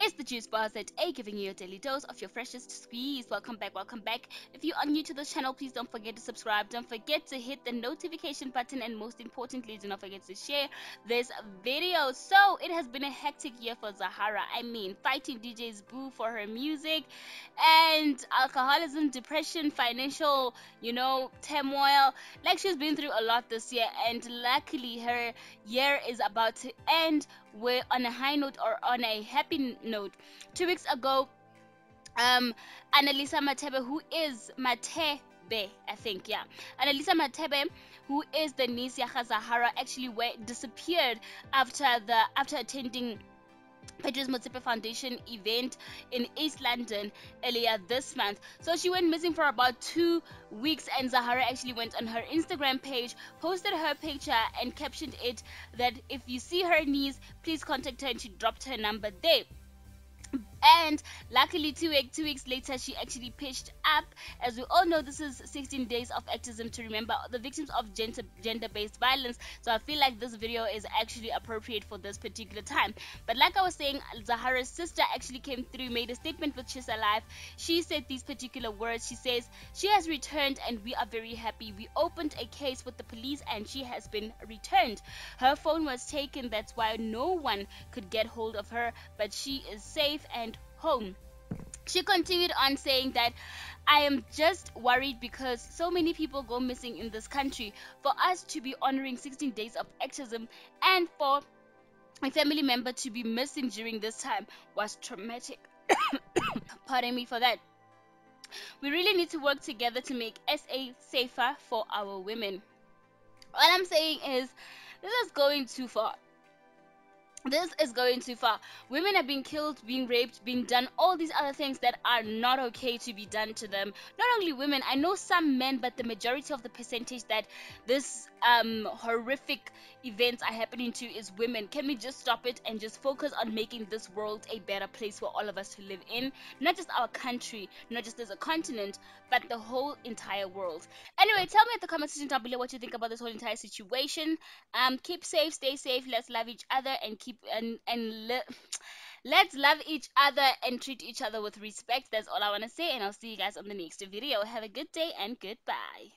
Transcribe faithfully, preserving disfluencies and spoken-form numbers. It's the Juice Bar Z A giving you your daily dose of your freshest squeeze. Welcome back, welcome back. If you are new to this channel, please don't forget to subscribe. Don't forget to hit the notification button, and most importantly, do not forget to share this video. So it has been a hectic year for Zahara. I mean, fighting D Js boo for her music, and alcoholism, depression, financial, you know, turmoil. Like, she's been through a lot this year, and luckily her year is about to end We're on a high note, or on a happy note. Two weeks ago, um, Annalisa Mathebe, who is Mathebe, I think, yeah, Annalisa Mathebe, who is the niece of Zahara, actually went, disappeared after the after attending Petrus Motsepe Foundation event in East London earlier this month. So she went missing for about two weeks, and Zahara actually went on her Instagram page, posted her picture, and captioned it that if you see her niece, please contact her, and she dropped her number there. And luckily, two, week, two weeks later, she actually pitched up. As we all know, this is sixteen days of activism to remember the victims of gender, gender-based violence. So I feel like this video is actually appropriate for this particular time. But like I was saying, Zahara's sister actually came through, made a statement with She's Alive. She said these particular words. She says, "She has returned, and we are very happy. We opened a case with the police, and she has been returned. Her phone was taken. That's why no one could get hold of her. But she is safe and home." She continued on saying that, "I am just worried because so many people go missing in this country. For us to be honoring sixteen days of activism and for a family member to be missing during this time was traumatic." Pardon me for that. "We really need to work together to make S A safer for our women." All I'm saying is, this is going too far. This is going too far. Women are being killed, being raped, being done all these other things that are not okay to be done to them. Not only women, I know some men, but the majority of the percentage that this um, horrific events are happening to is women. Can we just stop it and just focus on making this world a better place for all of us to live in? Not just our country, not just as a continent, but the whole entire world. Anyway, tell me in the comment section down below what you think about this whole entire situation. Um, keep safe, stay safe, let's love each other, and keep and and le let's love each other and treat each other with respect. That's all I want to say, and I'll see you guys on the next video. Have a good day, and goodbye.